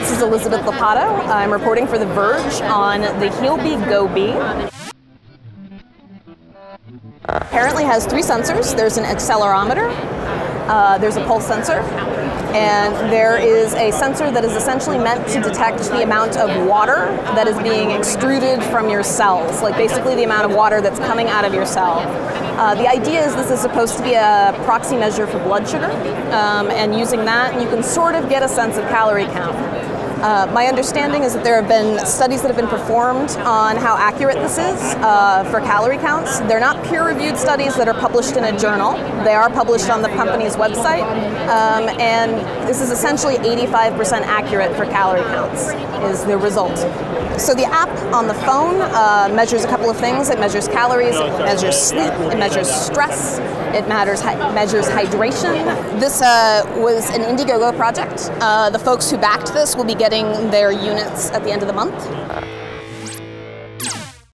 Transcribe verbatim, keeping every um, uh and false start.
This is Elizabeth Lopato. I'm reporting for The Verge on the Healbe GoBe. Apparently has three sensors. There's an accelerometer, uh, there's a pulse sensor, and there is a sensor that is essentially meant to detect the amount of water that is being extruded from your cells, like basically the amount of water that's coming out of your cell. Uh, the idea is this is supposed to be a proxy measure for blood sugar, um, and using that you can sort of get a sense of calorie count. Uh, my understanding is that there have been studies that have been performed on how accurate this is uh, for calorie counts. They're not peer-reviewed studies that are published in a journal. They are published on the company's website, um, and this is essentially eighty-five percent accurate for calorie counts is the result. So the app on the phone uh, measures a couple of things. It measures calories, it measures sleep, it measures stress, it matters hi measures hydration. This uh, was an Indiegogo project. Uh, the folks who backed this will be getting their units at the end of the month.